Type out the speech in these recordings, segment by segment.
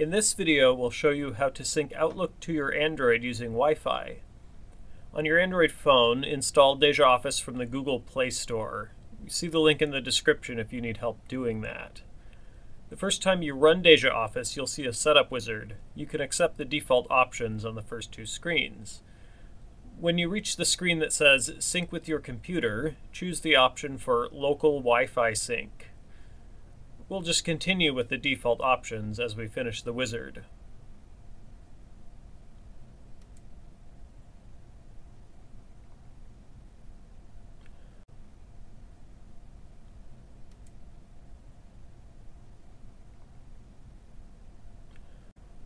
In this video, we'll show you how to sync Outlook to your Android using Wi-Fi. On your Android phone, install DejaOffice from the Google Play Store. You see the link in the description if you need help doing that. The first time you run DejaOffice, you'll see a setup wizard. You can accept the default options on the first two screens. When you reach the screen that says Sync with your computer, choose the option for Local Wi-Fi Sync. We'll just continue with the default options as we finish the wizard.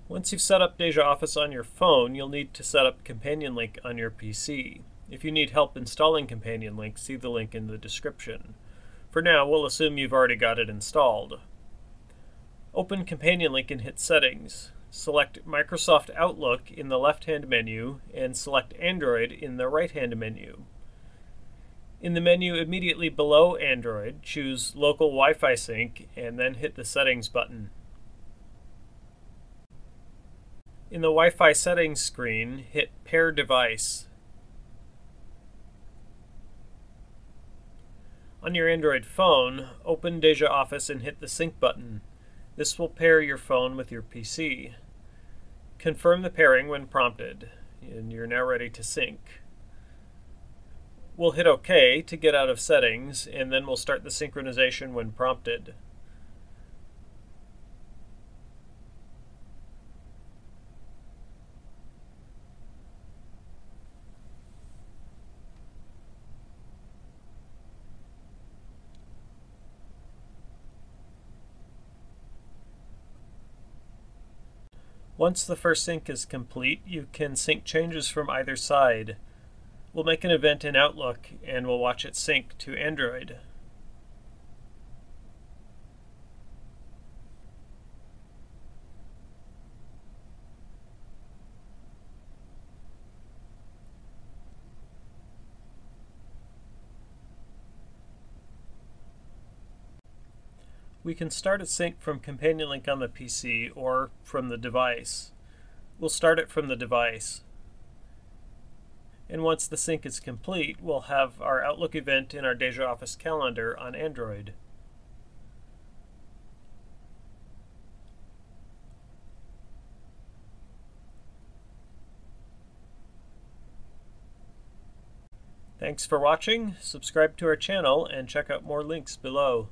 Once you've set up DejaOffice on your phone, you'll need to set up CompanionLink on your PC. If you need help installing CompanionLink, see the link in the description. For now, we'll assume you've already got it installed. Open CompanionLink and hit Settings. Select Microsoft Outlook in the left-hand menu and select Android in the right-hand menu. In the menu immediately below Android, choose Local Wi-Fi Sync and then hit the Settings button. In the Wi-Fi settings screen, hit Pair Device. On your Android phone, open DejaOffice and hit the Sync button. This will pair your phone with your PC. Confirm the pairing when prompted, and you're now ready to sync. We'll hit OK to get out of settings, and then we'll start the synchronization when prompted. Once the first sync is complete, you can sync changes from either side. We'll make an event in Outlook, and we'll watch it sync to Android. We can start a sync from CompanionLink on the PC or from the device. We'll start it from the device. And once the sync is complete, we'll have our Outlook event in our DejaOffice calendar on Android. Thanks for watching. Subscribe to our channel and check out more links below.